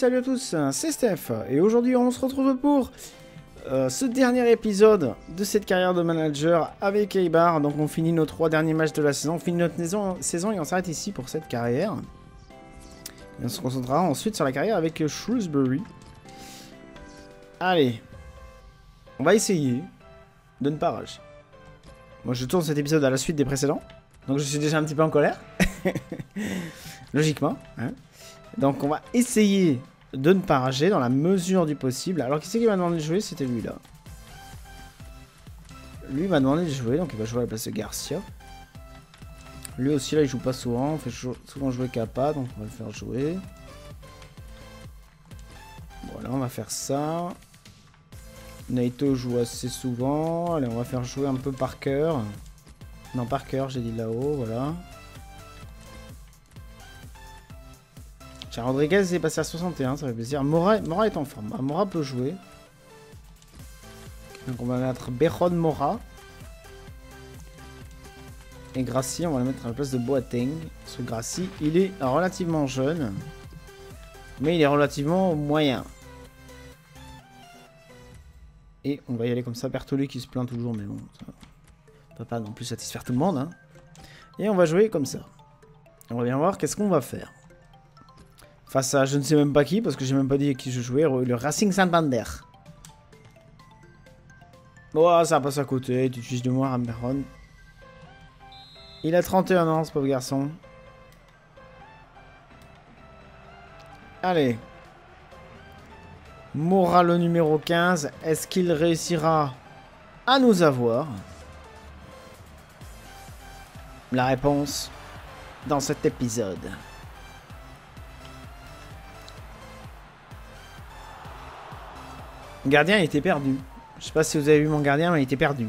salut à tous, c'est Steph, et aujourd'hui on se retrouve pour ce dernier épisode de cette carrière de manager avec Eibar. Donc on finit nos 3 derniers matchs de la saison, on finit notre saison et on s'arrête ici pour cette carrière. Et on se concentrera ensuite sur la carrière avec Shrewsbury. Allez, on va essayer de ne pas rager. Moi je tourne cet épisode à la suite des précédents, donc je suis déjà un petit peu en colère, logiquement, hein. Donc on va essayer de ne pas rager dans la mesure du possible. Alors qui c'est qui m'a demandé de jouer? C'était lui là. Lui m'a demandé de jouer, donc il va jouer à la place de Garcia. Lui aussi là il joue pas souvent, on fait souvent jouer Kappa, donc on va le faire jouer. Voilà, on va faire ça. Naito joue assez souvent, allez on va faire jouer un peu Parker. Non Parker j'ai dit là-haut, voilà. Rodriguez est passé à 61, ça fait plaisir. Mora est en forme. Mora peut jouer. Donc on va mettre Beron Mora. Et Gracie, on va le mettre à la place de Boateng. Parce que Gracie, il est relativement jeune. Mais il est relativement moyen. Et on va y aller comme ça. Bertoli qui se plaint toujours, mais bon. Ça ne peut pas non plus satisfaire tout le monde, hein. Et on va jouer comme ça. On va bien voir qu'est-ce qu'on va faire. Face à je ne sais même pas qui, parce que j'ai même pas dit qui je jouais, le Racing Santander. Oh, ça passe à côté, tu utilises de moi, Ramberon. Il a 31 ans, ce pauvre garçon. Allez. Mora, le numéro 15. Est-ce qu'il réussira à nous avoir? La réponse dans cet épisode. Mon gardien il était perdu. Je sais pas si vous avez vu mon gardien, mais il était perdu.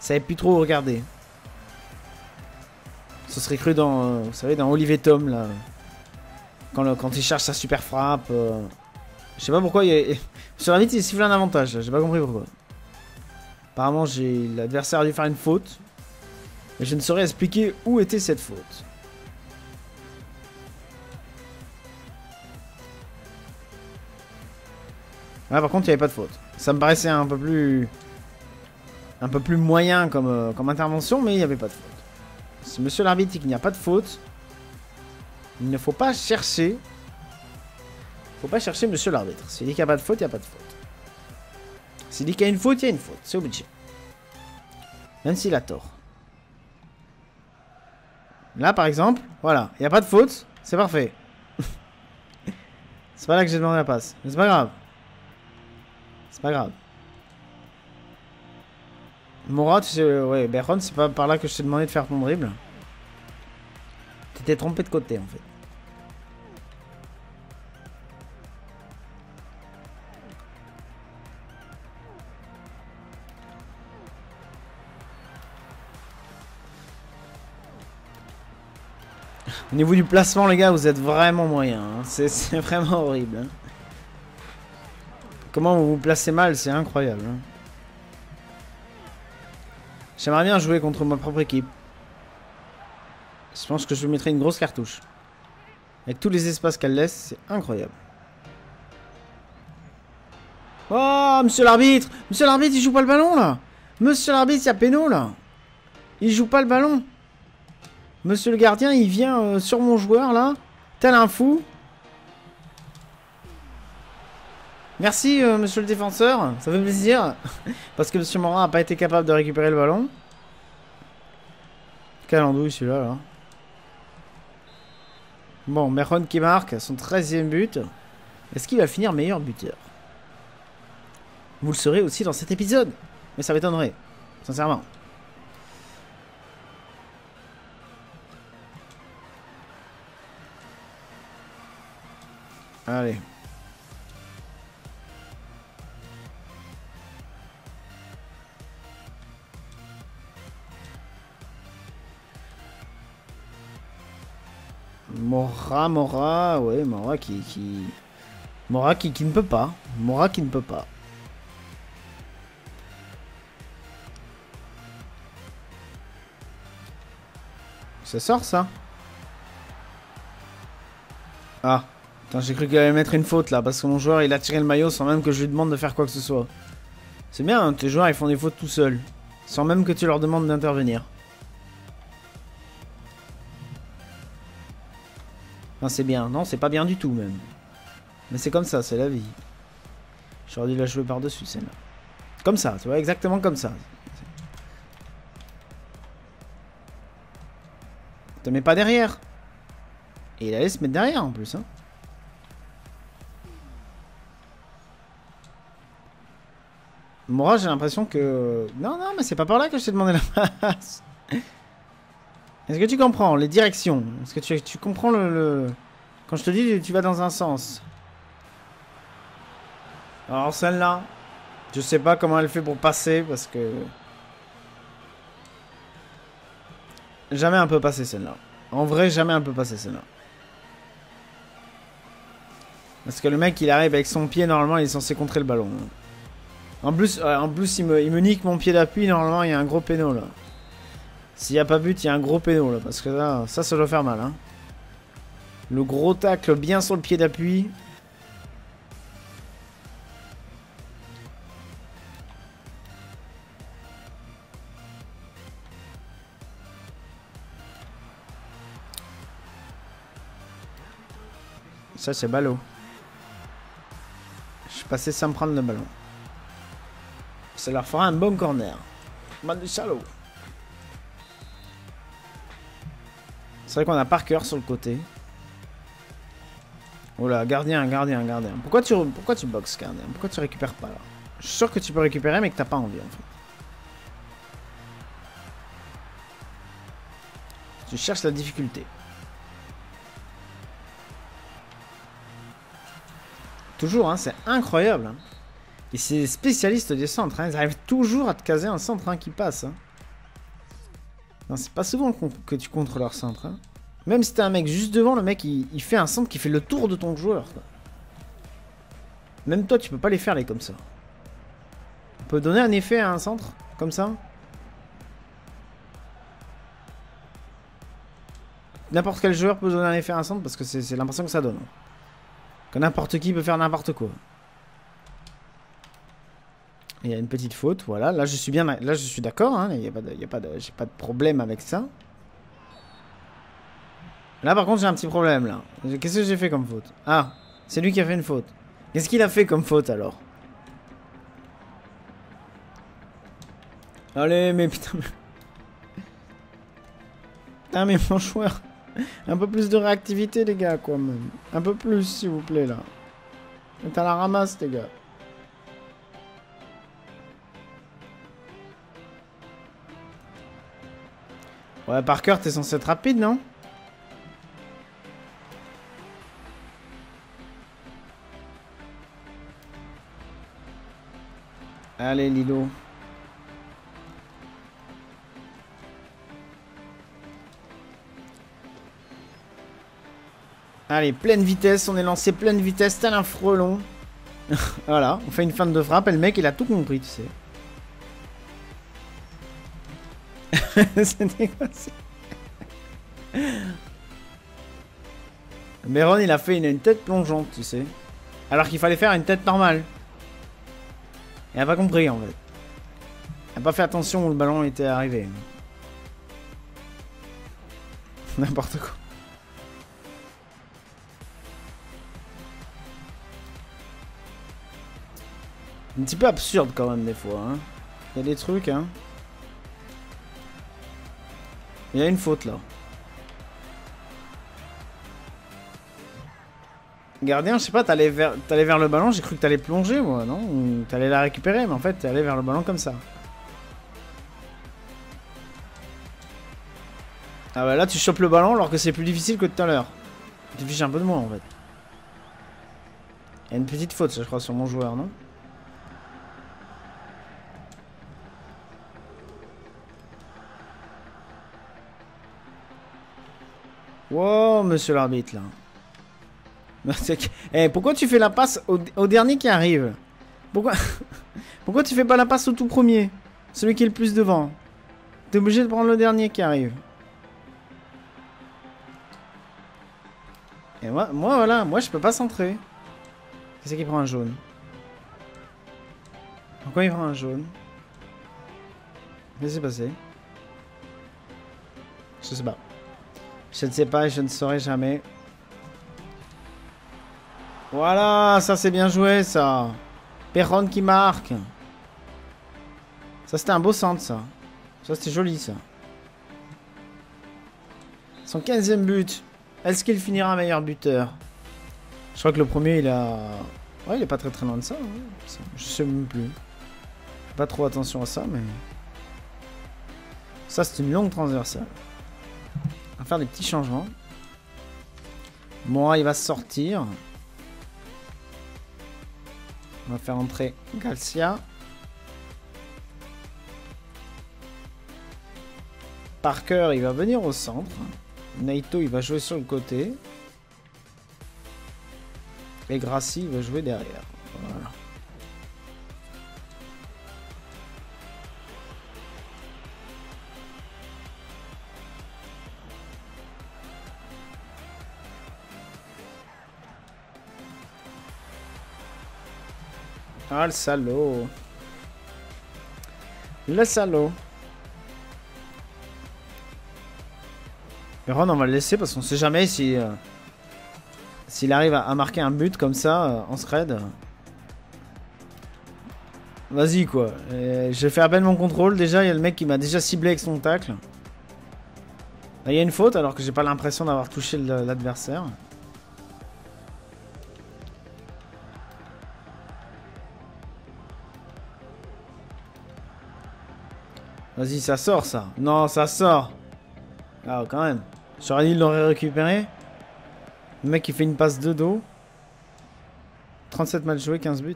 Ça n'avait plus trop regardé. Ce serait cru dans, vous savez, dans Olive et Tom là, quand il cherche sa super frappe. Je sais pas pourquoi. Sur la vite il siffle un avantage. J'ai pas compris pourquoi. Apparemment l'adversaire a dû faire une faute. Mais je ne saurais expliquer où était cette faute. Là, par contre, il n'y avait pas de faute. Ça me paraissait un peu plus moyen comme intervention, mais il n'y avait pas de faute. Si monsieur l'arbitre dit qu'il n'y a pas de faute, il ne faut pas chercher. Il ne faut pas chercher monsieur l'arbitre. S'il dit qu'il n'y a pas de faute, il n'y a pas de faute. S'il dit qu'il y a une faute, il y a une faute. C'est obligé. Même s'il a tort. Là, par exemple, voilà. Il n'y a pas de faute. C'est parfait. C'est pas là que j'ai demandé la passe. Mais c'est pas grave. C'est pas grave. Mora, tu sais, ouais, Beron, c'est pas par là que je t'ai demandé de faire ton dribble. T'étais trompé de côté en fait. Au niveau du placement, les gars, vous êtes vraiment moyen, hein. C'est vraiment horrible, hein. Comment vous vous placez mal, c'est incroyable. J'aimerais bien jouer contre ma propre équipe. Je pense que je lui mettrai une grosse cartouche. Avec tous les espaces qu'elle laisse, c'est incroyable. Oh, monsieur l'arbitre! Monsieur l'arbitre, il joue pas le ballon, là! Monsieur l'arbitre, il y a péno, là! Il joue pas le ballon! Monsieur le gardien, il vient sur mon joueur, là. Tel un fou. Merci monsieur le défenseur, ça fait plaisir. Parce que monsieur Morin n'a pas été capable de récupérer le ballon. Quel andouille celui-là là. Bon, Merron qui marque son 13e but. Est-ce qu'il va finir meilleur buteur? Vous le saurez aussi dans cet épisode. Mais ça m'étonnerait, sincèrement. Allez. Mora, ouais, Mora qui ne peut pas. Mora qui ne peut pas. Ça sort ça? Ah, Putain, j'ai cru qu'il allait mettre une faute là, parce que mon joueur il a tiré le maillot sans même que je lui demande de faire quoi que ce soit. C'est bien, hein, tes joueurs ils font des fautes tout seuls, sans même que tu leur demandes d'intervenir. Enfin, c'est bien, non c'est pas bien du tout même. Mais c'est comme ça, c'est la vie. J'aurais dû la jouer par-dessus celle-là. Comme ça, tu vois, exactement comme ça. Te mets pas derrière. Et il allait se mettre derrière en plus. Hein. Moi j'ai l'impression que... Non, non, mais c'est pas par là que je t'ai demandé la passe. Est-ce que tu comprends les directions? Est-ce que tu comprends le... Quand je te dis tu vas dans un sens. Alors celle-là, je sais pas comment elle fait pour passer parce que... Jamais un peu passer celle-là. En vrai, jamais un peu passer celle-là. Parce que le mec, il arrive avec son pied, normalement, il est censé contrer le ballon. En plus il me nique mon pied d'appui, normalement, il y a un gros péno, là. S'il n'y a pas but, il y a un gros péno, là. Parce que là, ça doit faire mal, hein. Le gros tacle bien sur le pied d'appui. Ça c'est ballot. Je suis passé sans prendre le ballon. Ça leur fera un bon corner. Mal du salaud. C'est vrai qu'on a Parker sur le côté. Oh là, gardien. Pourquoi tu boxes, gardien? Pourquoi tu récupères pas là? Je suis sûr que tu peux récupérer mais que t'as pas envie en fait. Tu cherches la difficulté. Toujours, hein, c'est incroyable. Et c'est spécialiste des centres. Hein, ils arrivent toujours à te caser un centre qui passe. Hein. C'est pas souvent que tu contres leur centre. Hein. Même si t'as un mec juste devant, le mec il fait un centre qui fait le tour de ton joueur. Quoi. Même toi, tu peux pas les faire les comme ça. On peut donner un effet à un centre comme ça. N'importe quel joueur peut donner un effet à un centre parce que c'est l'impression que ça donne. Que n'importe qui peut faire n'importe quoi. Il y a une petite faute, voilà. Là, je suis bien, là, je suis d'accord. Hein, j'ai pas de problème avec ça. Là, par contre, j'ai un petit problème là. Qu'est-ce que j'ai fait comme faute? Ah, c'est lui qui a fait une faute. Qu'est-ce qu'il a fait comme faute alors? Allez, mais putain. Putain, mais mon joueur. Un peu plus de réactivité les gars quoi même. Un peu plus s'il vous plaît là. T'as la ramasse les gars. Ouais Parker t'es censé être rapide non? Allez Lilo. Allez, pleine vitesse, on est lancé pleine vitesse, tel un frelon. Voilà, on fait une feinte de frappe et le mec il a tout compris, tu sais. C'était quoi ça? Meron il a fait une tête plongeante, tu sais. Alors qu'il fallait faire une tête normale. Il a pas compris en fait. Il a pas fait attention où le ballon était arrivé. N'importe quoi. Un petit peu absurde quand même des fois. Hein. Il y a des trucs. Hein. Il y a une faute là. Gardien, je sais pas, t'allais vers le ballon, j'ai cru que t'allais plonger moi, non? Ou t'allais la récupérer, mais en fait t'es allé vers le ballon comme ça. Ah bah là tu chopes le ballon alors que c'est plus difficile que tout à l'heure. Tu fiches un peu de moi en fait. Il y a une petite faute je crois sur mon joueur, non? Wow, monsieur l'arbitre, là. Eh, pourquoi tu fais la passe au dernier qui arrive? Pourquoi tu fais pas la passe au tout premier? Celui qui est le plus devant. T'es obligé de prendre le dernier qui arrive. Et moi voilà, moi je peux pas centrer. Qu'est-ce qu'il prend un jaune? Pourquoi il prend un jaune? Qu'est-ce qui s'est passé? Je sais pas. Je ne sais pas et je ne saurai jamais. Voilà, ça c'est bien joué ça. Perron qui marque. Ça c'était un beau centre ça. Ça c'était joli ça. Son 15e but. Est-ce qu'il finira meilleur buteur? Je crois que le premier il a... Ouais, il est pas très très loin de ça. Hein. Je sais même plus. Fais pas trop attention à ça mais... Ça c'est une longue transversale. On va faire des petits changements. Moi il va sortir. On va faire entrer Garcia. Parker, il va venir au centre. Naito, il va jouer sur le côté. Et Gracie, il va jouer derrière. Voilà. Ah, le salaud. Le salaud. Perron, on va le laisser parce qu'on sait jamais si... s'il arrive à marquer un but comme ça, en scred. Vas-y, quoi. J'ai fait à peine mon contrôle. Déjà, il y a le mec qui m'a déjà ciblé avec son tacle. Là, il y a une faute alors que j'ai pas l'impression d'avoir touché l'adversaire. Vas-y, ça sort, ça. Non, ça sort. Ah, oh, quand même. J'aurais dit qu'il l'aurait récupéré. Le mec, il fait une passe de dos. 37 matchs joués, 15 buts.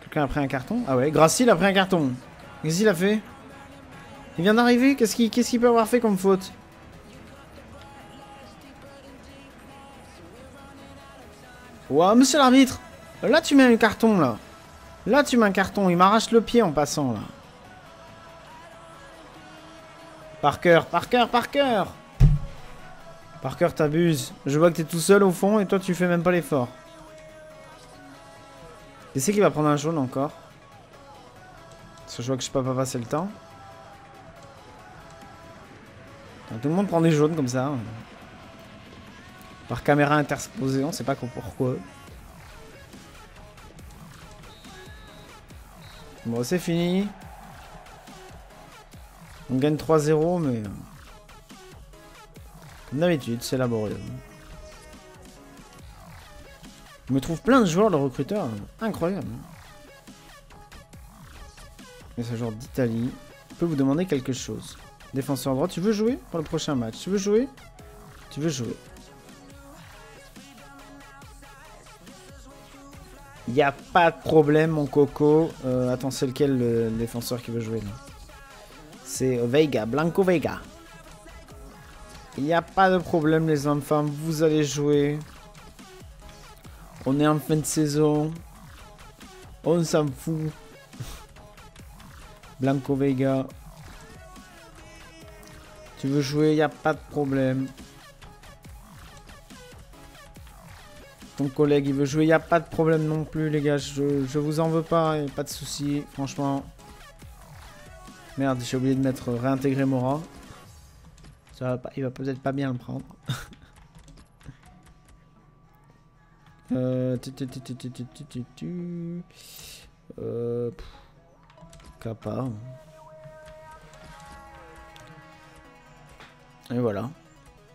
Quelqu'un a pris un carton? Ah ouais, Gracil a pris un carton. Qu'est-ce qu'il a fait? Il vient d'arriver. Qu'est-ce qu'il peut avoir fait comme faute? Ouah, wow, monsieur l'arbitre. Là, tu mets un carton, là. Là, tu mets un carton. Il m'arrache le pied en passant, là. Par cœur. Par cœur, t'abuses. Je vois que t'es tout seul au fond et toi, tu fais même pas l'effort. Et c'est qu'il va prendre un jaune encore. Parce que je vois que je peux pas passer le temps. Donc, tout le monde prend des jaunes comme ça. Par caméra interposée, on sait pas pourquoi. Bon, c'est fini. On gagne 3-0, mais... Comme d'habitude, c'est laborieux. Je me trouve plein de joueurs, le recruteur. Incroyable. Et ce joueur d'Italie peut vous demander quelque chose. Défenseur droit, tu veux jouer pour le prochain match? Tu veux jouer. Y a pas de problème, mon coco. Attends, c'est lequel le défenseur qui veut jouer là? C'est Veiga, Blanco Veiga. Il n'y a pas de problème, les enfants. Vous allez jouer. On est en fin de saison. On s'en fout. Blanco Veiga. Tu veux jouer, il n'y a pas de problème. Ton collègue, il veut jouer, il n'y a pas de problème non plus, les gars. Je vous en veux pas, pas de soucis, franchement. Merde, j'ai oublié de mettre réintégrer Mora. Ça va pas, il va peut-être pas bien le prendre. Kappa. Et voilà.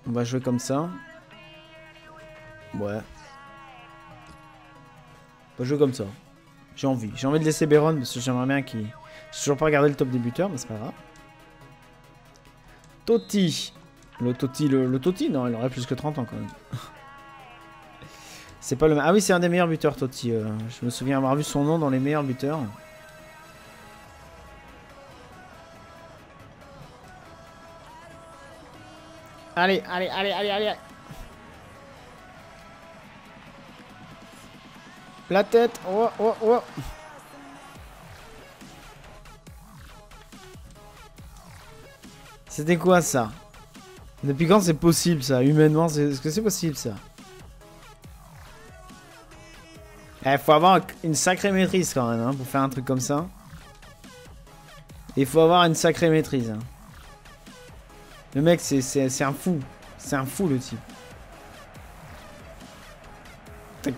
On va jouer comme ça. Ouais. On va jouer comme ça. J'ai envie de laisser Béron parce que j'aimerais bien qu'il... J'ai toujours pas regardé le top des buteurs, mais c'est pas grave. Totti. Le Totti, non, il aurait plus que 30 ans quand même. C'est pas le... Ah oui, c'est un des meilleurs buteurs, Totti. Je me souviens avoir vu son nom dans les meilleurs buteurs. Allez. La tête. Oh. C'était quoi ça? Depuis quand c'est possible ça? Humainement, est-ce que c'est possible ça? Eh, faut avoir une sacrée maîtrise quand même, hein, pour faire un truc comme ça. Il faut avoir une sacrée maîtrise. Hein. Le mec, c'est un fou. C'est un fou, le type.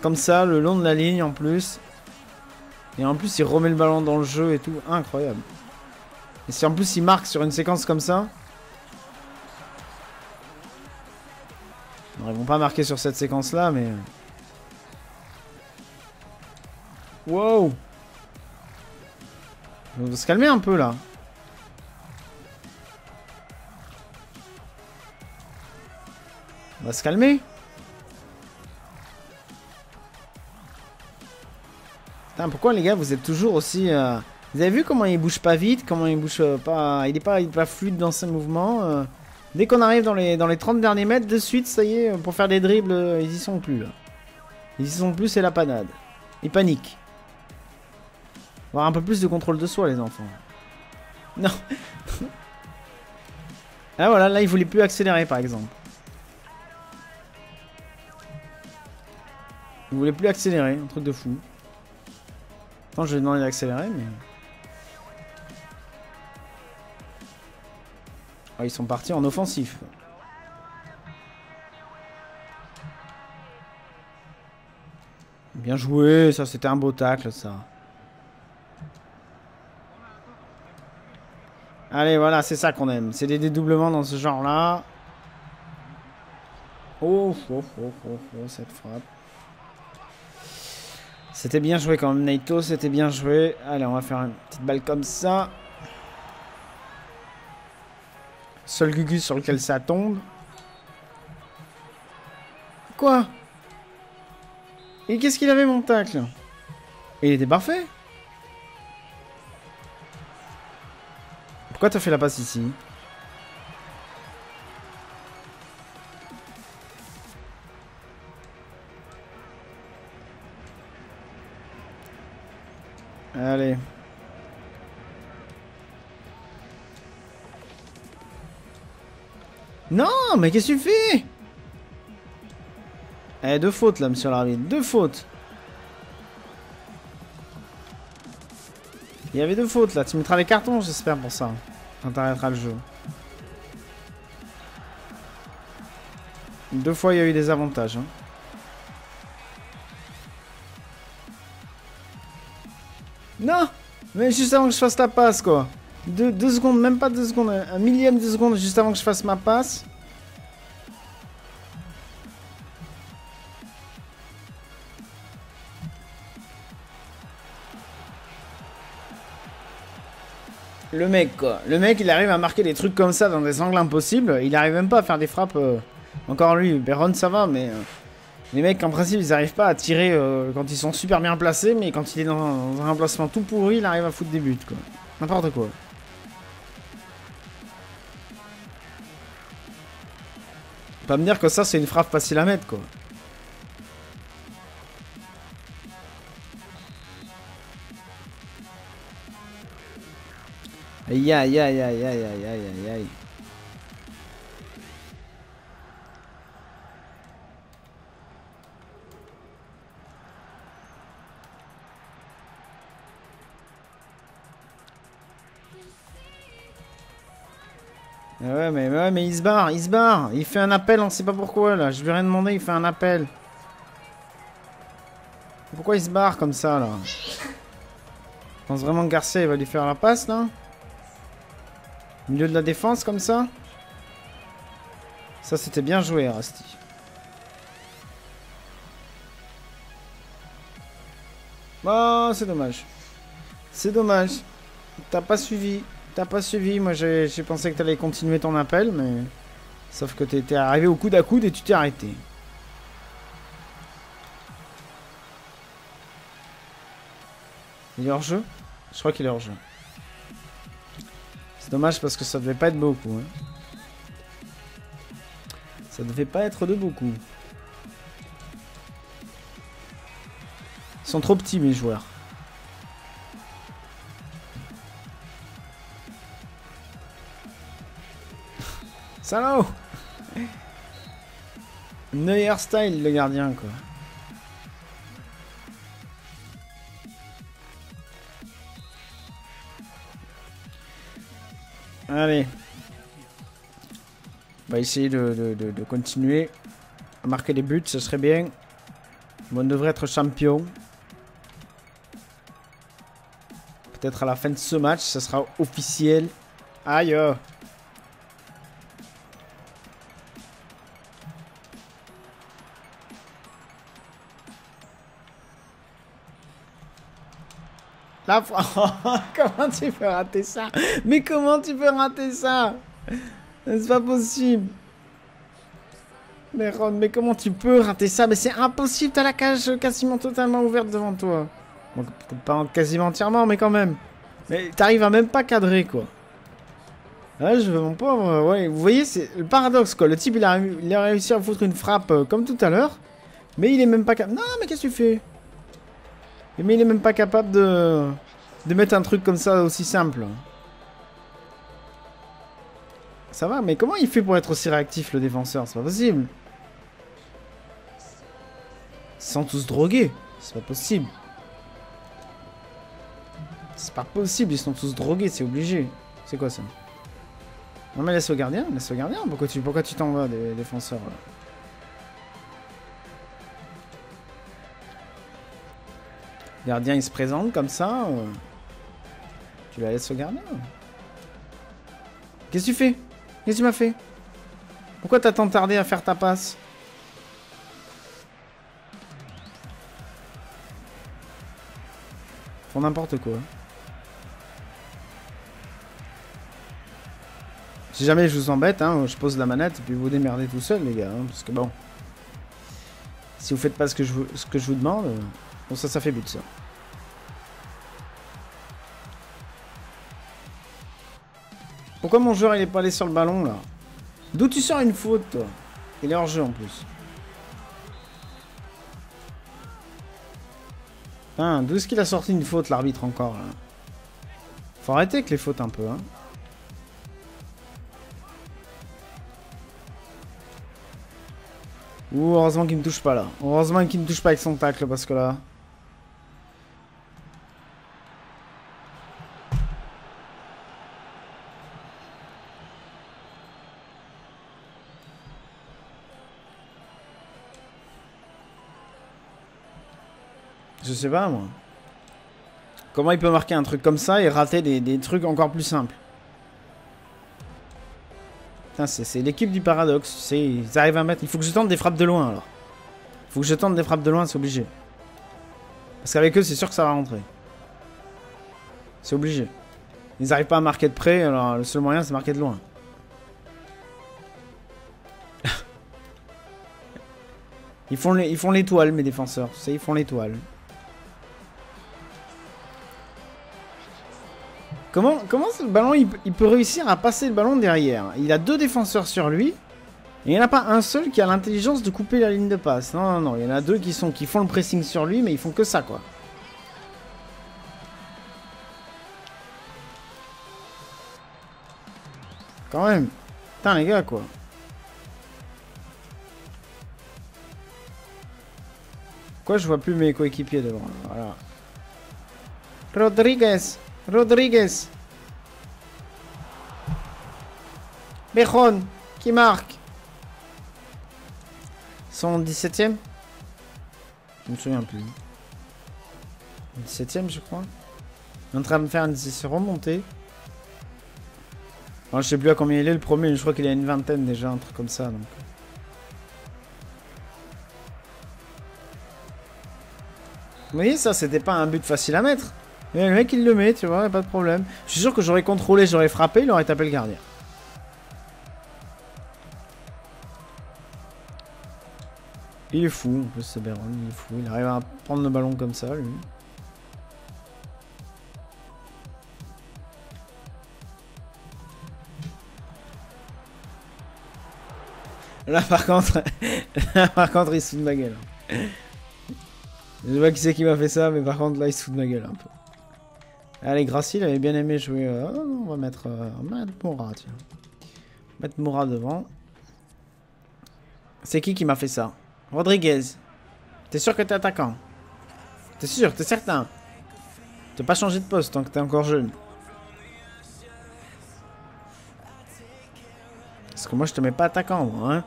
Comme ça, le long de la ligne en plus. Et en plus, il remet le ballon dans le jeu et tout. Incroyable. Et si en plus, il marque sur une séquence comme ça... Alors, ils vont pas marquer sur cette séquence-là, mais... Wow! On va se calmer un peu, là. On va se calmer. Putain, pourquoi, les gars, vous êtes toujours aussi... Vous avez vu comment il bouge pas vite, comment il bouge pas... Il est pas fluide dans ses mouvements. Dès qu'on arrive dans les 30 derniers mètres, de suite, ça y est, pour faire des dribbles, ils y sont plus, là. Ils y sont plus, c'est la panade. Ils paniquent. Avoir un peu plus de contrôle de soi, les enfants. Non. Ah voilà, là, il voulait plus accélérer, par exemple. Il voulait plus accélérer, un truc de fou. Attends, je vais demander d'accélérer, mais... Oh, ils sont partis en offensif. Bien joué, ça, c'était un beau tacle, ça. Allez, voilà, c'est ça qu'on aime. C'est des dédoublements dans ce genre-là. Oh, oh, oh, oh, oh, cette frappe. C'était bien joué quand même, Naito, c'était bien joué. Allez, on va faire une petite balle comme ça. Seul Gugus sur lequel ça tombe. Quoi? Et qu'est-ce qu'il avait, mon tacle? Il était parfait. Pourquoi t'as fait la passe ici? Allez. Non, mais qu'est-ce que tu fais? Eh, deux fautes là, monsieur l'arbitre. Deux fautes. Il y avait deux fautes là. Tu mettras les cartons, j'espère, pour ça. Quand t'arrêteras le jeu. Deux fois, il y a eu des avantages. Hein. Non! Mais juste avant que je fasse ta passe, quoi. Deux secondes, même pas deux secondes. Un millième de seconde juste avant que je fasse ma passe. Le mec, quoi. Le mec, il arrive à marquer des trucs comme ça dans des angles impossibles. Il arrive même pas à faire des frappes. Encore lui, Beron, ça va, mais... Les mecs, en principe, ils arrivent pas à tirer quand ils sont super bien placés. Mais quand il est dans un placement tout pourri, il arrive à foutre des buts, quoi. N'importe quoi. Pas me dire que ça, c'est une frappe facile à mettre, quoi. Aïe aïe aïe aïe aïe aïe aïe aïe. Ouais mais il se barre, il fait un appel, on sait pas pourquoi là, je lui ai rien demandé, il fait un appel. Pourquoi il se barre comme ça là? Je pense vraiment que Garcia il va lui faire la passe là. Milieu de la défense comme ça. Ça c'était bien joué, Rasti. Oh, c'est dommage. C'est dommage. T'as pas suivi. T'as pas suivi. Moi j'ai pensé que t'allais continuer ton appel, mais... Sauf que t'étais arrivé au coude à coude et tu t'es arrêté. Il est hors jeu? Je crois qu'il est hors jeu. C'est dommage parce que ça devait pas être beaucoup. Hein. Ça devait pas être de beaucoup. Ils sont trop petits, mes joueurs. Salaud. Neuer style, le gardien, quoi. Allez. On va essayer de continuer à marquer des buts, ce serait bien. On devrait être champion. Peut-être à la fin de ce match, ce sera officiel. Aïe! La France. Comment tu peux rater ça? Mais comment tu peux rater ça? C'est pas possible. Mais Ron, mais comment tu peux rater ça? Mais c'est impossible, t'as la cage quasiment totalement ouverte devant toi. Bon, pas quasiment entièrement, mais quand même. Mais t'arrives à même pas cadrer, quoi. Ouais, je veux mon pauvre. Ouais, vous voyez, c'est le paradoxe, quoi. Le type, il a réussi à foutre une frappe comme tout à l'heure, mais il est même pas capable. Non, mais qu'est-ce que tu fais? Mais il est même pas capable de mettre un truc comme ça aussi simple. Ça va, mais comment il fait pour être aussi réactif, le défenseur? C'est pas possible. Ils sont tous drogués. C'est pas possible. C'est pas possible, ils sont tous drogués, c'est obligé. C'est quoi ça? Non mais laisse au gardien, pourquoi tu t'en vas des défenseurs là? Le gardien il se présente comme ça. Tu la laisses au gardien. Qu'est-ce que tu fais? Qu'est-ce que tu m'as fait? Pourquoi t'as tant tardé à faire ta passe? Ils font n'importe quoi. Si jamais je vous embête, hein, je pose la manette et puis vous démerdez tout seul, les gars. Hein, parce que bon, si vous faites pas ce que je vous demande, bon ça fait but ça. Pourquoi mon joueur il est pas allé sur le ballon là? D'où tu sors une faute toi? Il est hors jeu en plus. Hein, d'où est-ce qu'il a sorti une faute l'arbitre encore là? Faut arrêter avec les fautes un peu hein. Ouh, heureusement qu'il me touche pas là. Heureusement qu'il me touche pas avec son tacle parce que là. Je sais pas moi. Comment il peut marquer un truc comme ça et rater des trucs encore plus simples? Putain, c'est l'équipe du paradoxe. Ils arrivent à mettre... Il faut que je tente des frappes de loin alors. Il faut que je tente des frappes de loin, c'est obligé. Parce qu'avec eux, c'est sûr que ça va rentrer. C'est obligé. Ils n'arrivent pas à marquer de près, alors le seul moyen c'est marquer de loin. Ils font l'étoile mes défenseurs, tu sais, ils font l'étoile. Comment le ballon, il peut réussir à passer le ballon derrière? Il a deux défenseurs sur lui. Et il n'y en a pas un seul qui a l'intelligence de couper la ligne de passe. Non, non, non. Il y en a deux qui font le pressing sur lui, mais ils font que ça, quoi. Quand même. Putain, les gars, quoi. Pourquoi je vois plus mes coéquipiers devant? Voilà. Rodriguez. Bejon qui marque. Son 17ème. Je me souviens plus. 17ème je crois. Il est en train de faire une remontée. Alors, je sais plus à combien il est le premier. Je crois qu'il a une vingtaine déjà, un truc comme ça. Donc. Vous voyez ça, c'était pas un but facile à mettre. Et le mec il le met, tu vois, pas de problème. Je suis sûr que j'aurais contrôlé, j'aurais frappé, il aurait tapé le gardien. Il est fou en plus ce Béron, il est fou. Il arrive à prendre le ballon comme ça lui. Là par contre, il se fout de ma gueule. Je vois qui c'est qui m'a fait ça, mais par contre là il se fout de ma gueule un peu. Allez, Gracie, il avait bien aimé jouer. On va mettre Moura, tiens. On va mettre Moura devant. C'est qui m'a fait ça? Rodriguez. T'es sûr que t'es attaquant? T'es sûr? T'es certain? T'as pas changé de poste tant que t'es encore jeune. Parce que moi je te mets pas attaquant, moi, hein.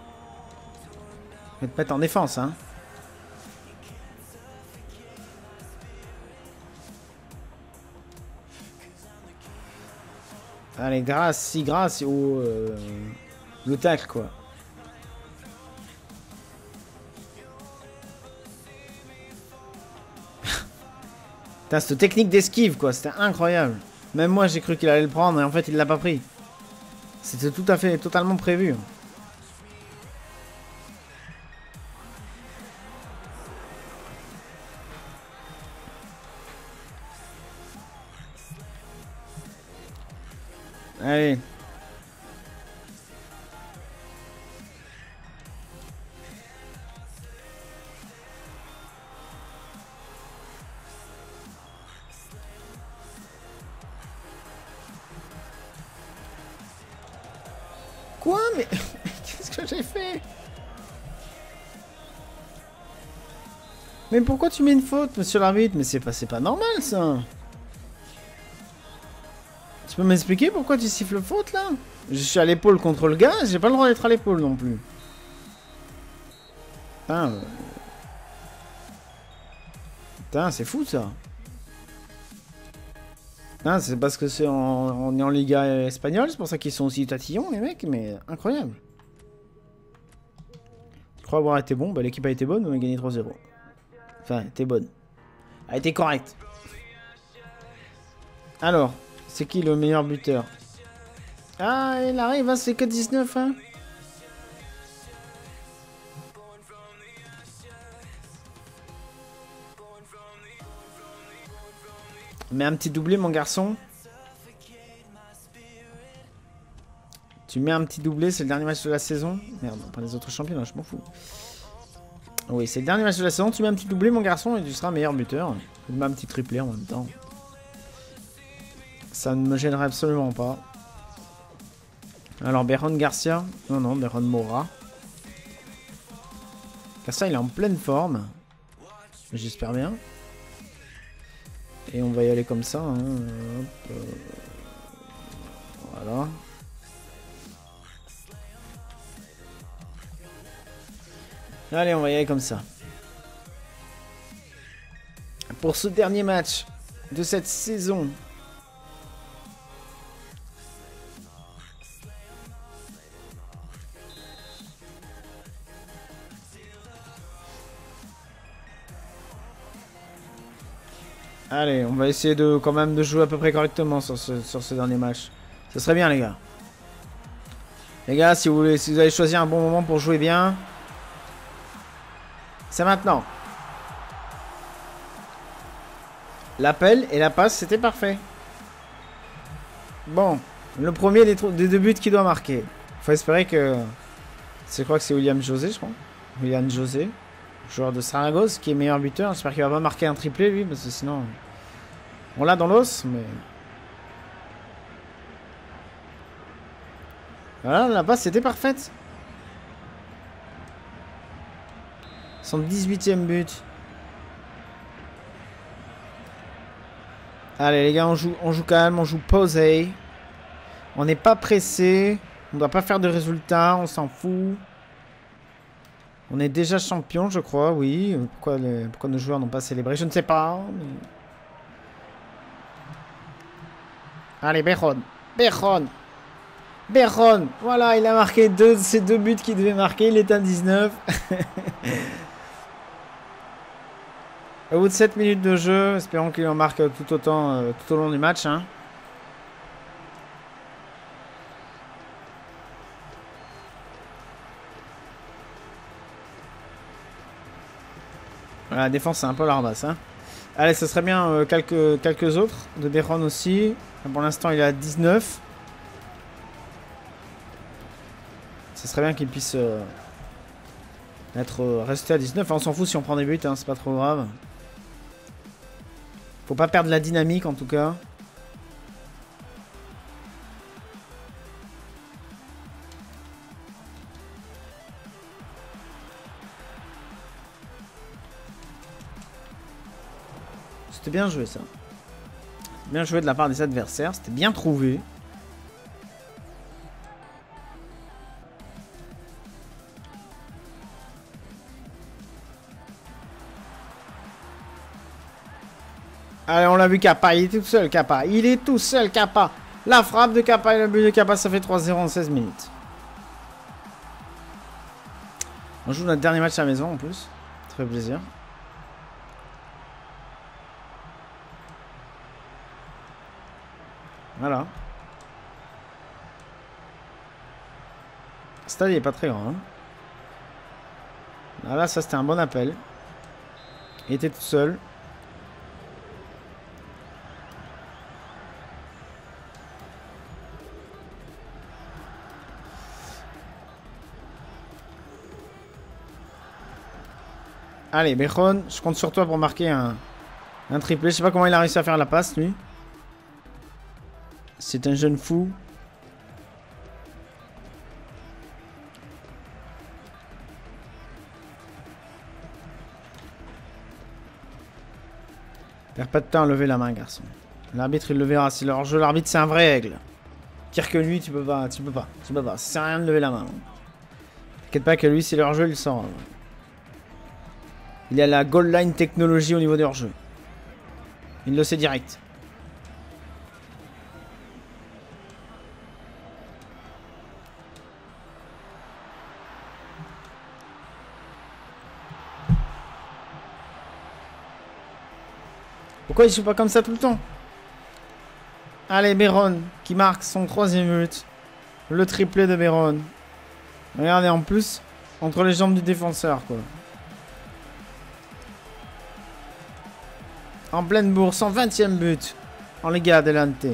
Je vais te mettre en défense, hein. Allez, grâce, si grâce au le tacle, quoi. Putain, cette technique d'esquive, quoi, c'était incroyable. Même moi, j'ai cru qu'il allait le prendre, et en fait, il l'a pas pris. C'était tout à fait, totalement prévu. Allez. Quoi? Mais qu'est-ce que j'ai fait? Mais pourquoi tu mets une faute, monsieur l'arbitre? Mais c'est pas normal, ça. Tu peux m'expliquer pourquoi tu siffles faute, là? Je suis à l'épaule contre le gars, j'ai pas le droit d'être à l'épaule non plus. Putain. Putain, c'est fou, ça. Putain, c'est parce que c'est on est en Liga espagnole, c'est pour ça qu'ils sont aussi tatillons, les mecs, mais incroyable. Je crois avoir été bon, bah l'équipe a été bonne, on a gagné 3-0. Enfin, elle était bonne. Elle a été correcte. Alors... C'est qui le meilleur buteur? Ah, il arrive, hein, c'est que 19, hein. Mets un petit doublé, mon garçon. Tu mets un petit doublé, c'est le dernier match de la saison. Merde, pas les autres championnats, je m'en fous. Oui, c'est le dernier match de la saison, tu mets un petit doublé, mon garçon, et tu seras meilleur buteur. Tu mets un petit triplé en même temps. Ça ne me gênerait absolument pas. Alors, Beron Garcia. Non, non, Beron Mora. Garcia, il est en pleine forme. J'espère bien. Et on va y aller comme ça. Hein. Hop, voilà. Allez, on va y aller comme ça. Pour ce dernier match de cette saison... Allez, on va essayer de quand même de jouer à peu près correctement sur ce dernier match. Ce serait bien, les gars. Les gars, si vous avez choisi un bon moment pour jouer bien, c'est maintenant. L'appel et la passe, c'était parfait. Bon, le premier des deux buts qui doit marquer. Faut espérer que... Je crois que c'est William José, je crois. William José. Joueur de Saragosse qui est meilleur buteur. J'espère qu'il va pas marquer un triplé lui parce que sinon on l'a dans l'os. Mais voilà, la passe était parfaite. Son 18e but. Allez les gars, on joue calme, on joue posé. On n'est pas pressé. On doit pas faire de résultats. On s'en fout. On est déjà champion, je crois, oui. Pourquoi nos joueurs n'ont pas célébré? Je ne sais pas. Mais... Allez, Berron. Voilà, il a marqué ses deux buts qu'il devait marquer. Il est à 19. Au bout de 7 minutes de jeu, espérons qu'il en marque tout autant tout au long du match. Hein. La défense, c'est un peu la ramasse. Hein. Allez, ce serait bien quelques autres. De Béron aussi. Pour l'instant, il est à 19. Ce serait bien qu'il puisse rester à 19. Enfin, on s'en fout si on prend des buts, hein, c'est pas trop grave. Faut pas perdre la dynamique, en tout cas. C'était bien joué, ça. Bien joué de la part des adversaires. C'était bien trouvé. Allez, on l'a vu, Kappa. Il est tout seul, Kappa. Il est tout seul, Kappa. La frappe de Kappa et le but de Kappa, ça fait 3-0 en 16 minutes. On joue notre dernier match à la maison, en plus. Ça fait plaisir. Voilà. Le stade, il n'est pas très grand. Hein. Là, ça, c'était un bon appel. Il était tout seul. Allez, Bejon, je compte sur toi pour marquer un triplé. Je sais pas comment il a réussi à faire la passe, lui. C'est un jeune fou. Perds pas de temps à lever la main, garçon. L'arbitre, il le verra. C'est leur jeu. L'arbitre, c'est un vrai aigle. Pire que lui, tu peux pas. Tu peux pas. Tu peux pas. Ça sert à rien de lever la main. T'inquiète pas que lui, c'est leur jeu, il le sent. Il a la goal line technologie au niveau de leur jeu. Il le sait direct. Pourquoi il joue pas comme ça tout le temps? Allez, Beron qui marque son troisième but. Le triplé de Beron. Regardez, en plus, entre les jambes du défenseur, quoi. En pleine bourre, 120e but en Liga Adelante.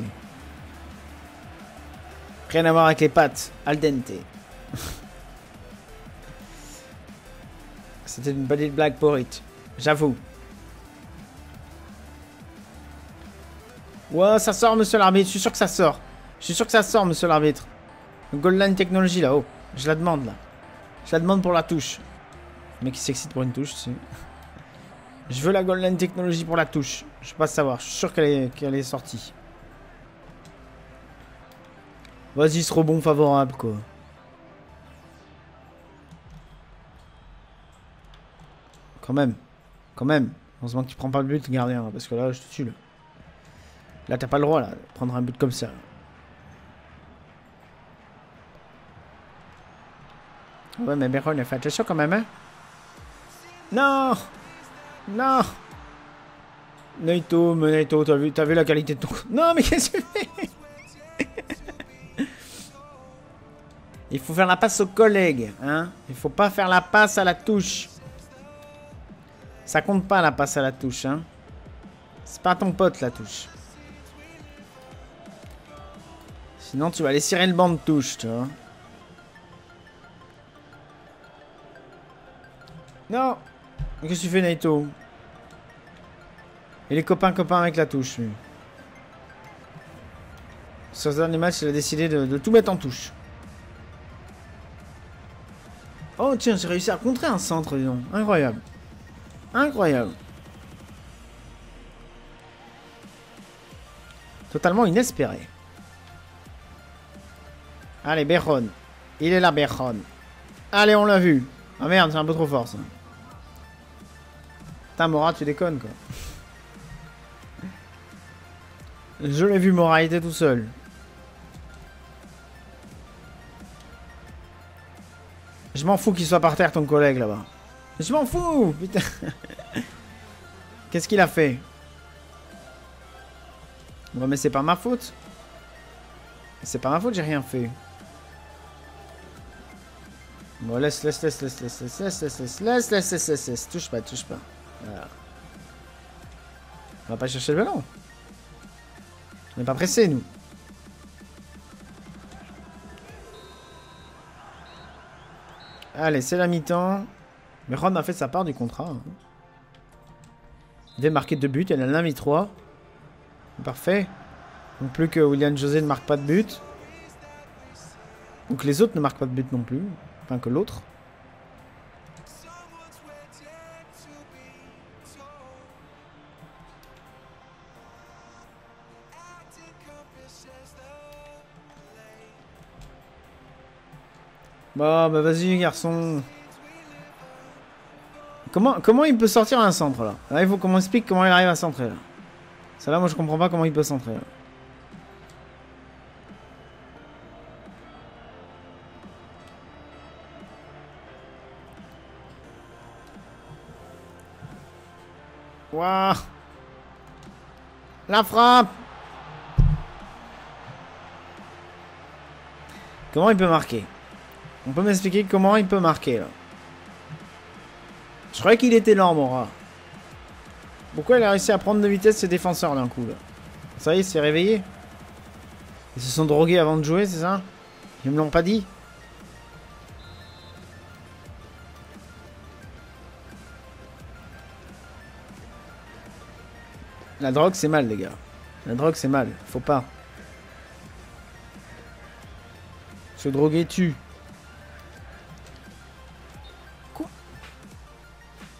Rien à voir avec les pattes, al dente. C'était une petite blague pour It, j'avoue. Ouais, ça sort, monsieur l'arbitre, je suis sûr que ça sort. Je suis sûr que ça sort, monsieur l'arbitre. Goal line technology là-haut, je la demande là. Je la demande pour la touche. Le mec, il s'excite pour une touche, tu sais. Je veux la Golden Technology pour la touche. Je peux pas savoir. Je suis sûr qu'elle est sortie. Vas-y, ce rebond favorable, quoi. Quand même. Quand même. Heureusement que tu prends pas le but, gardien. Parce que là, je te tue, là. Là, t'as pas le droit, là. Prendre un but comme ça. Ouais, mais Béron, il fait attention quand même, hein. Non! Non, Neito, mais Neito, t'as vu la qualité de ton... Non, mais qu'est-ce que tu fais? Il faut faire la passe aux collègues, hein. Il faut pas faire la passe à la touche. Ça compte pas, la passe à la touche, hein. C'est pas ton pote, la touche. Sinon, tu vas aller cirer le banc de touche, tu vois. Non. Qu'est-ce que tu fais, Naito? Il est copain-copain avec la touche, lui. Sur ce dernier match, il a décidé de tout mettre en touche. Oh, tiens, j'ai réussi à contrer un centre, disons. Incroyable. Incroyable. Totalement inespéré. Allez, Bejon. Il est là, Bejon. Allez, on l'a vu. Ah merde, c'est un peu trop fort, ça. Putain, Mora, tu déconnes, quoi. Je l'ai vu, Mora, il était tout seul. Je m'en fous qu'il soit par terre, ton collègue, là-bas. Je m'en fous, putain. Qu'est-ce qu'il a fait? Bon, mais c'est pas ma faute. C'est pas ma faute, j'ai rien fait. Bon, laisse. Touche pas. Voilà. On va pas chercher le ballon. On n'est pas pressé, nous. Allez, c'est la mi-temps. Mais Ron a fait sa part du contrat. Hein. Il devait marquer 2 buts. Elle en a mis 3. Parfait. Non plus que William José ne marque pas de but. Ou que les autres ne marquent pas de but non plus. Enfin, que l'autre. Bon, bah vas-y, garçon. Comment il peut sortir un centre, là? Là, il faut qu'on m'explique comment il arrive à centrer, là. Ça, là, moi, je comprends pas comment il peut centrer, là. Waouh! La frappe! Comment il peut marquer? On peut m'expliquer comment il peut marquer là? Je croyais qu'il était lent, Mora. Pourquoi il a réussi à prendre de vitesse ses défenseurs d'un coup là? Ça y est, il s'est réveillé. Ils se sont drogués avant de jouer, c'est ça? Ils me l'ont pas dit? La drogue c'est mal les gars. La drogue c'est mal, faut pas. Se droguer tue. Quoi?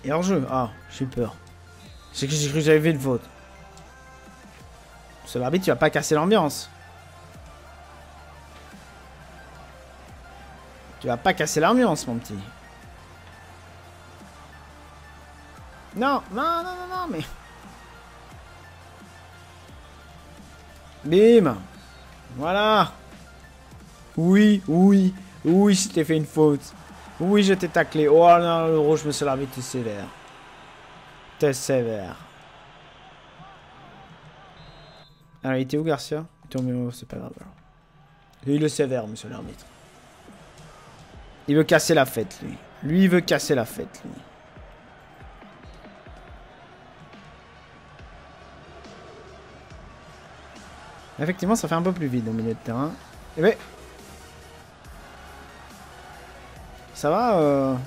Et hors-jeu? Ah, j'ai peur. C'est que j'ai cru que j'avais vu le vote. Ce l'arbitre, tu vas pas casser l'ambiance. Tu vas pas casser l'ambiance, mon petit. Non, non, non, non, non, mais... Bim! Voilà! Oui, oui, oui, je t'ai fait une faute. Oui, je t'ai taclé. Oh non, le rouge, monsieur l'arbitre, t'es sévère. T'es sévère. Alors, il était où, Garcia? C'est pas grave. Lui, il est sévère, monsieur l'arbitre. Il veut casser la fête, lui. Lui, il veut casser la fête, lui. Effectivement, ça fait un peu plus vide au milieu de terrain. Eh ben, ça va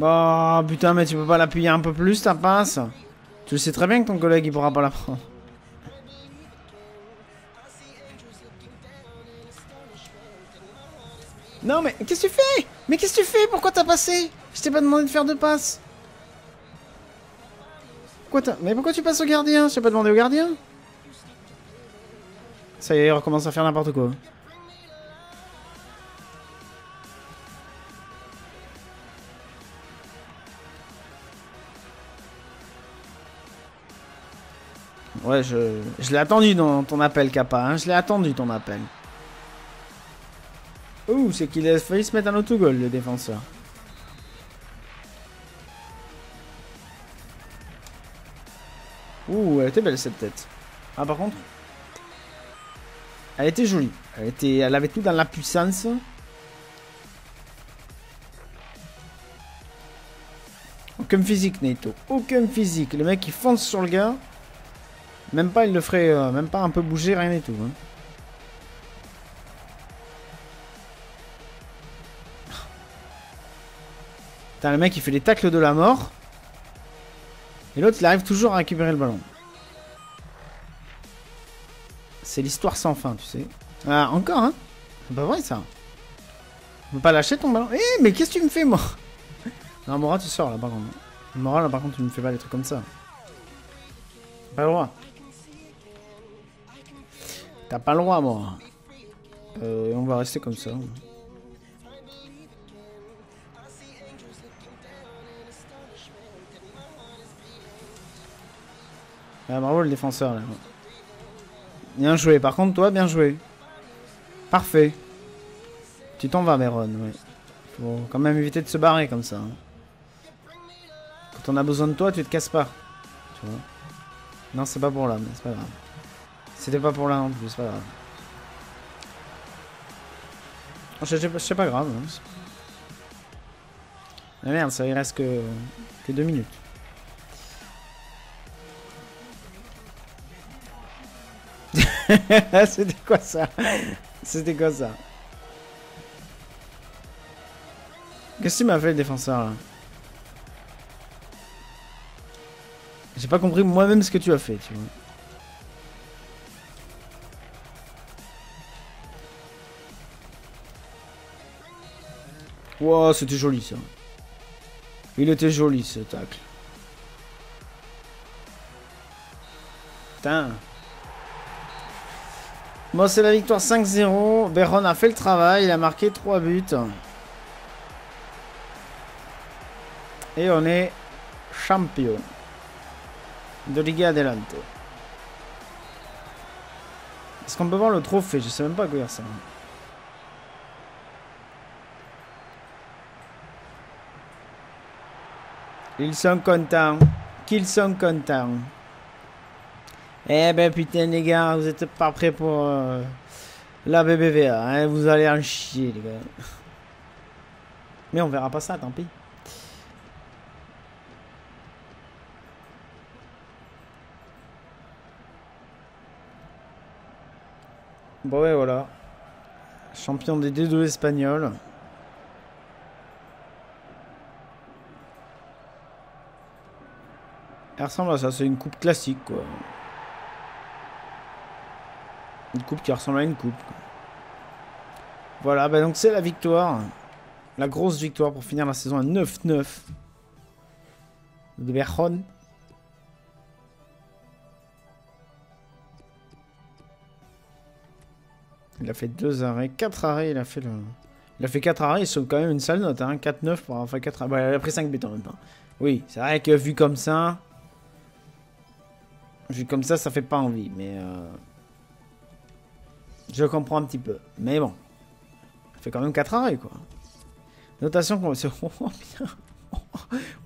Oh putain, mais tu peux pas l'appuyer un peu plus ta passe? Tu le sais très bien que ton collègue il pourra pas la prendre. Non mais qu'est-ce que tu fais? Mais qu'est-ce que tu fais? Pourquoi t'as passé? Je t'ai pas demandé de faire de passe. Mais pourquoi tu passes au gardien? Je t'ai pas demandé au gardien. Ça y est, il recommence à faire n'importe quoi. Ouais, je l'ai attendu dans ton appel, Kappa. Hein. Je l'ai attendu ton appel. Ouh, c'est qu'il a failli se mettre un autogol, le défenseur. Ouh, elle était belle cette tête. Ah, par contre, elle était jolie. Elle avait tout dans la puissance. Aucun physique, Neto. Aucun physique. Le mec, il fonce sur le gars. Même pas, il le ferait, même pas un peu bouger, rien et tout. Hein. Putain, le mec il fait les tacles de la mort. Et l'autre il arrive toujours à récupérer le ballon. C'est l'histoire sans fin, tu sais. Ah, encore, hein? C'est pas vrai ça. On peut pas lâcher ton ballon. Eh, mais qu'est-ce que tu me fais, moi? Non, Mora, tu sors là par contre. Mora, là par contre, tu me fais pas des trucs comme ça. Pas le droit. T'as pas le droit, Mora. On va rester comme ça. Ah, bravo le défenseur là. Bien joué, par contre toi bien joué. Parfait. Tu t'en vas Véron, ouais. Faut quand même éviter de se barrer comme ça. Hein. Quand on a besoin de toi, tu te casses pas. Tu vois. Non c'est pas pour là, mais c'est pas grave. C'était pas pour là non plus, c'est pas grave. Oh, c'est pas grave. Hein. Ah merde, ça il reste que 2 minutes. C'était quoi ça? C'était quoi ça? Qu'est-ce qu'il m'a fait le défenseur là? J'ai pas compris moi-même ce que tu as fait, tu vois. Wow, c'était joli ça. Il était joli ce tacle. Putain. Bon, c'est la victoire 5-0. Berron a fait le travail. Il a marqué 3 buts. Et on est champion de Liga Adelante. Est-ce qu'on peut voir le trophée? Je sais même pas quoi dire ça. Ils sont contents. Qu'ils sont contents. Eh ben putain les gars, vous êtes pas prêts pour la BBVA, hein, vous allez en chier les gars. Mais on verra pas ça, tant pis. Bon ouais voilà. Champion des D2 espagnols. Elle ressemble à ça, c'est une coupe classique quoi. Une coupe qui ressemble à une coupe. Voilà, bah donc c'est la victoire. La grosse victoire pour finir la saison à 9-9. De Berron. Il a fait 2 arrêts. 4 arrêts, il a fait le... Il a fait 4 arrêts, c'est quand même une sale note. Hein. 4-9 pour avoir fait 4 arrêts. Bah, il a pris 5 buts en même temps. Oui, c'est vrai que vu comme ça... Vu comme ça fait pas envie, mais... Je comprends un petit peu, mais bon. Ça fait quand même 4 arrêts, quoi. Notation qu'on va se... Oh, bien.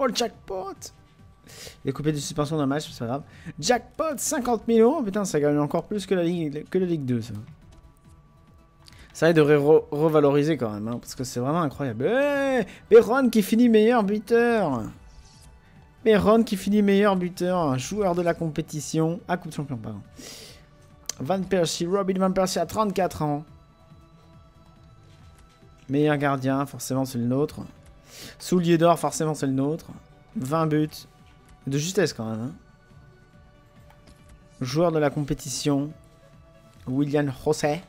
Oh, le jackpot. Il est coupé de suspension d'un match, c'est pas grave. Jackpot, 50 000 euros. Putain, ça gagne encore plus que la Ligue 2, ça. Ça, il devrait revaloriser quand même, hein, parce que c'est vraiment incroyable. Hey, Berron qui finit meilleur buteur. Berron qui finit meilleur buteur. Joueur de la compétition. Ah, Coupe de Champion, pardon. Van Persie, Robin Van Persie à 34 ans. Meilleur gardien, forcément c'est le nôtre. Soulier d'or, forcément c'est le nôtre. 20 buts. De justesse quand même. Hein. Joueur de la compétition. William José.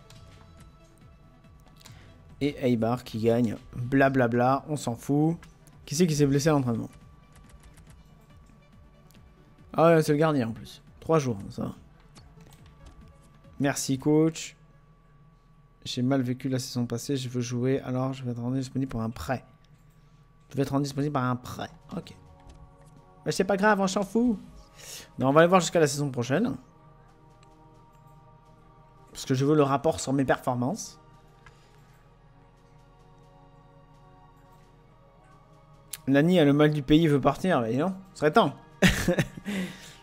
Et Eibar qui gagne. Blablabla, bla bla, on s'en fout. Qui c'est qui s'est blessé à l'entraînement? Ah ouais, c'est le gardien en plus. 3 jours, ça. Merci coach. J'ai mal vécu la saison passée, je veux jouer, alors je vais être rendu disponible pour un prêt. Je vais être rendu disponible par un prêt. Ok. Mais c'est pas grave, on s'en fout. Non, on va aller voir jusqu'à la saison prochaine. Parce que je veux le rapport sur mes performances. Nani a le mal du pays, il veut partir. Mais non, ce serait temps.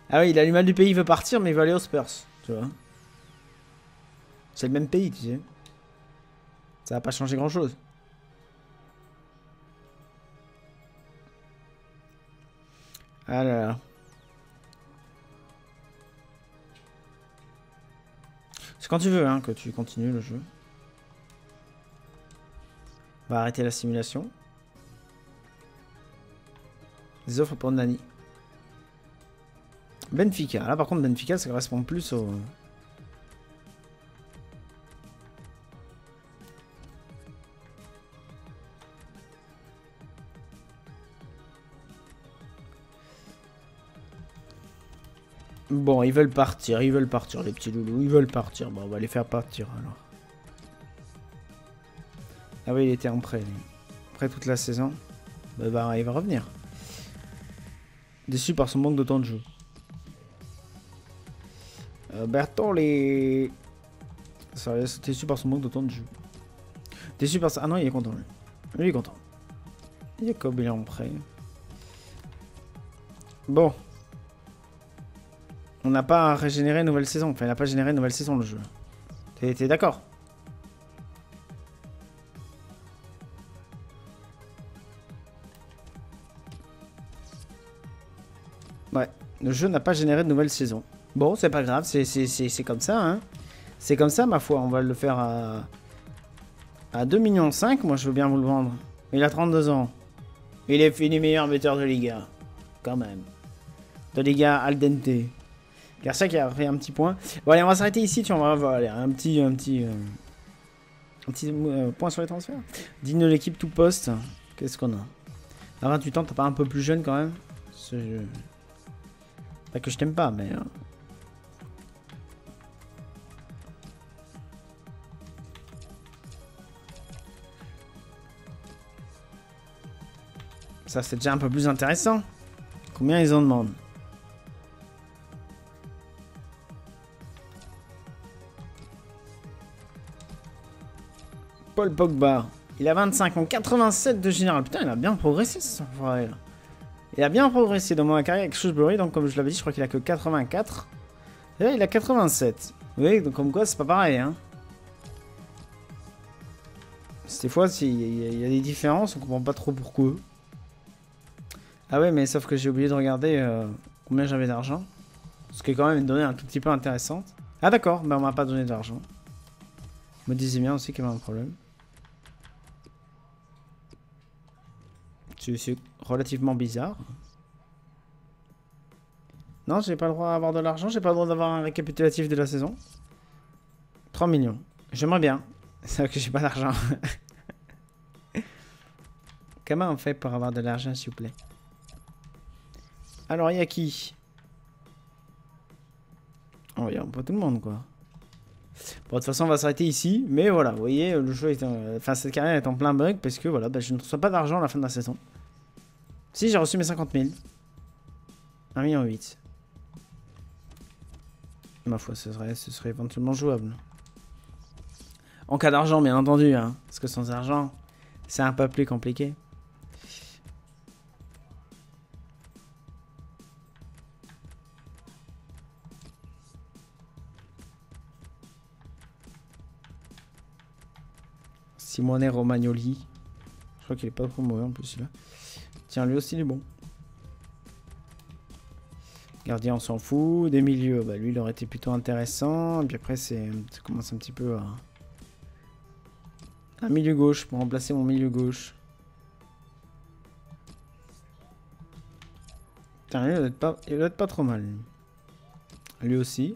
Ah oui, il a le mal du pays, il veut partir, mais il veut aller aux Spurs. Tu vois ? C'est le même pays, tu sais. Ça va pas changer grand-chose. Ah là là. C'est quand tu veux hein, que tu continues le jeu. On va arrêter la simulation. Les offres pour Nani. Benfica. Là, par contre, Benfica, ça correspond plus au... Bon, ils veulent partir, les petits loulous, ils veulent partir. Bon, on va les faire partir, alors. Ah oui, il était en prêt, lui. Après toute la saison, bah, il va revenir. Déçu par son manque de temps de jeu. Bertoli... Déçu par son manque de temps de jeu. Déçu par... Ah non, il est content, lui. Lui, il est content. Jacob, il est en prêt. Bon. On n'a pas régénéré une nouvelle saison. Enfin, il n'a pas généré une nouvelle saison, le jeu. T'es d'accord? Ouais. Le jeu n'a pas généré de nouvelle saison. Bon, c'est pas grave. C'est comme ça, hein. C'est comme ça, ma foi. On va le faire à 2,5 millions. Moi, je veux bien vous le vendre. Il a 32 ans. Il est fini meilleur buteur de Liga. Quand même. De Liga Aldente. Garcia qui a fait un petit point. Bon allez, on va s'arrêter ici, tu vois, on va aller un petit point sur les transferts. Digne de l'équipe tout poste. Qu'est-ce qu'on a? À 28 ans, t'as pas un peu plus jeune quand même? Pas que je t'aime pas, mais... Ça, c'est déjà un peu plus intéressant. Combien ils en demandent? Paul Pogba. Il a 25 ans, 87 de général. Putain, il a bien progressé, ce soir. Il a bien progressé dans ma carrière avec Shrewsbury. Donc, comme je l'avais dit, je crois qu'il a que 84. Et là, il a 87. Vous voyez, donc, comme quoi, c'est pas pareil, hein. Cette fois, il y a des différences, on comprend pas trop pourquoi. Ah ouais, mais sauf que j'ai oublié de regarder combien j'avais d'argent. Ce qui est quand même une donnée un tout petit peu intéressante. Ah d'accord, mais on m'a pas donné d'argent. Me disait bien aussi qu'il y avait un problème. C'est relativement bizarre. Non, j'ai pas le droit d'avoir de l'argent, j'ai pas le droit d'avoir un récapitulatif de la saison. 3 millions. J'aimerais bien. C'est vrai que j'ai pas d'argent. Comment on fait pour avoir de l'argent, s'il vous plaît? Alors, il y a qui? Oh, il y a pas tout le monde, quoi. Bon, de toute façon, on va s'arrêter ici. Mais voilà, vous voyez, le jeu est en... enfin, cette carrière est en plein bug parce que voilà, bah, je ne reçois pas d'argent à la fin de la saison. Si, j'ai reçu mes 50 000. 1,8 million. Ma foi, ce serait éventuellement jouable. En cas d'argent, bien entendu, hein, parce que sans argent, c'est un peu plus compliqué. Simone Romagnoli. Je crois qu'il est pas trop mauvais en plus, celui-là. Tiens, lui aussi, il est bon. Gardien, on s'en fout. Des milieux, bah, lui, il aurait été plutôt intéressant. Et puis après, ça commence un petit peu à... un milieu gauche pour remplacer mon milieu gauche. Putain, lui, il doit être pas trop mal. Lui aussi.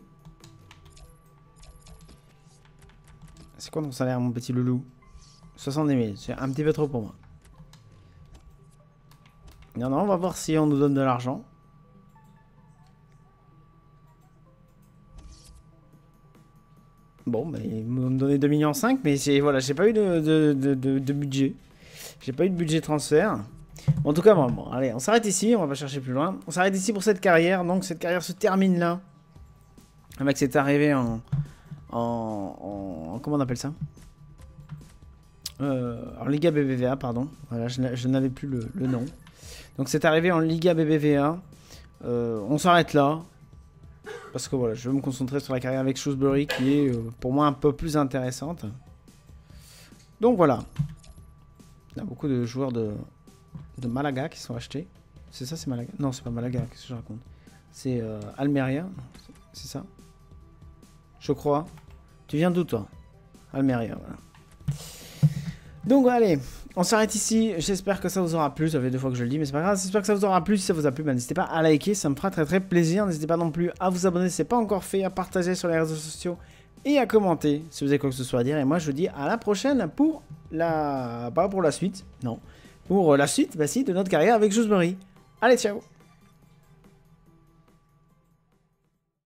C'est quoi ton salaire, mon petit loulou? 70 000, c'est un petit peu trop pour moi. Non, non, on va voir si on nous donne de l'argent. Bon, bah, ils m'ont donné 2,5 millions, mais voilà, j'ai pas eu de budget. J'ai pas eu de budget transfert. En tout cas, bon, allez, on s'arrête ici, on va pas chercher plus loin. On s'arrête ici pour cette carrière, donc cette carrière se termine là. Avec cette arrivée comment on appelle ça? En Liga BBVA, pardon. Voilà, je n'avais plus le nom. Donc cette arrivée en Liga BBVA. On s'arrête là. Parce que voilà, je veux me concentrer sur la carrière avec Shrewsbury qui est pour moi un peu plus intéressante. Donc voilà. Il y a beaucoup de joueurs de Malaga qui sont achetés. C'est ça, c'est Malaga? Non, c'est pas Malaga, qu'est-ce que je raconte? C'est Almeria, c'est ça? Je crois. Tu viens d'où toi? Almeria, voilà. Donc allez, on s'arrête ici, j'espère que ça vous aura plu, ça fait 2 fois que je le dis mais c'est pas grave, j'espère que ça vous aura plu, si ça vous a plu, n'hésitez pas à liker, ça me fera très très plaisir, n'hésitez pas non plus à vous abonner si c'est pas encore fait, à partager sur les réseaux sociaux et à commenter si vous avez quoi que ce soit à dire et moi je vous dis à la prochaine pour la... pas pour la suite, non, pour la suite, bah si, de notre carrière avec Shrewsbury. Allez, ciao!